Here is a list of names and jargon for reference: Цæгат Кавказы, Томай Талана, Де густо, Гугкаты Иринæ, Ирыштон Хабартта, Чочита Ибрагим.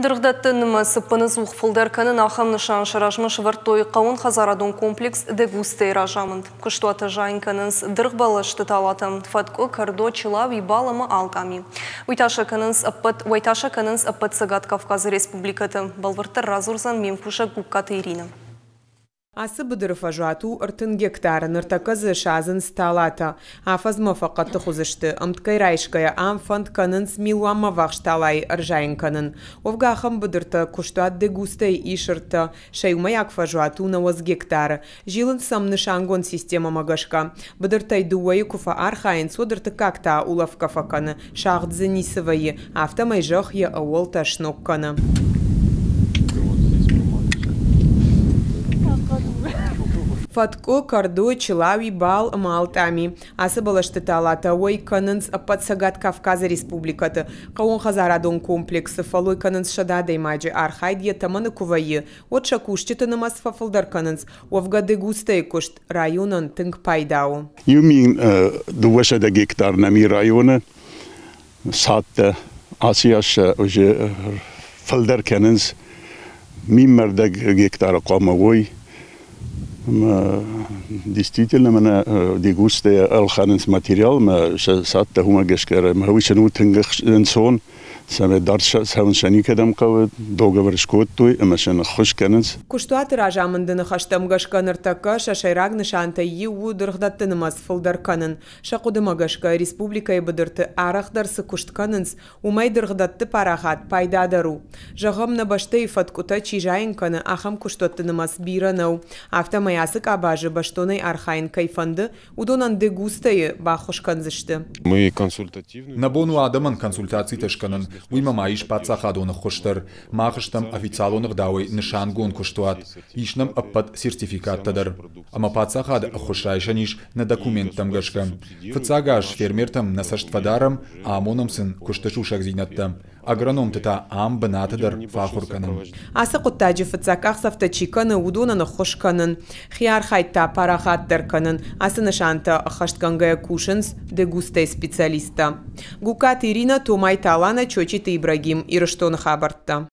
Дыргдаттынымы сыппыныз ұқфылдарканын ақам нышан шарашмыш вартой қауын қазарадың комплекс «Де густо» иражамынд. Кыштуаты жайынканынс дырғбалышты талатым, фатко, кардо, чилав и балымы алгами. Уайташаканынс аппат сагат Кавказы республикаты. Балвыртыр разурзан мемкуша губкаты Ирина. Асы бұдырыфа жату ұртын гектарын ұртақызы шазын сталата. Афазма фақатты құзышты, ұмткай райшқая амфанд канынс милуамма вақшталай ұржайын канын. Овғақым бұдырты күштуат де густай ишырты, шайумай ақфа жату науаз гектары. Жилын самны шангон система мағашқа. Бұдыртай дуай күфа архайын содырты какта улавқа фақаны, шағдзы нисывайы, автамай жақия ауыл ташнок каны. Фатко, кардо, чилави, бал, малтами. Асы балашты талата ой канынс апатсагат Кавказа республикаты. Қауын қазарадон комплексы фалой канынс шададай маджи архайдия таманы кувайы. Отша кушчеты намаз фафылдар канынс. Овгады густай кушт районын тынг пайдау. Юмин дувашада гектар нами районы. Сатта асияша уже фалдар канынс. Миммарда гектара қамауой. Действительно, меня дегустая алханец материал, мы садта хумагешкера, мы учену тенгах инсон, сами дарша, сами шаникадам кавы, договор шкоттуй, мы шена хушканец. Куштуаты ражамандыны хаштам гашканыртака, шашайраг нышанта еу дыргдаттынымаз фылдарканын. Шақудымагашка республикай быдырты арахдарсы куштканынс, умай дыргдатты парахат пайдадару. Жағамна башты ифаткута чижайынканы ахам куштуаттынымаз биранау. Автомай Ясык абажы баштонай архаин кайфанды, удонан де густайы бахушканзышты. Набону адаман консультации тышканын, уймамайыш пацахадоны хуштыр. Махыштам официалоны дауы нышангон куштуат, ишнам аппат сертификаттадыр. Ама пацахад хушайшаниш на документам гашка. Фыцагаш фермертам насаштвадарам, амонамсын куштышушак зинаттам. Агроном тыта ам бынатыдыр фахурканын. Асы құттаджы фыцаках сафтачиканы удонаны хушканын. Хияр хайтта парахат дарканын, асы нышанта хашткангая кушынс, де густай специалиста. Гукат Ирина, Томай Талана, Чочита Ибрагим, Ирыштон Хабартта.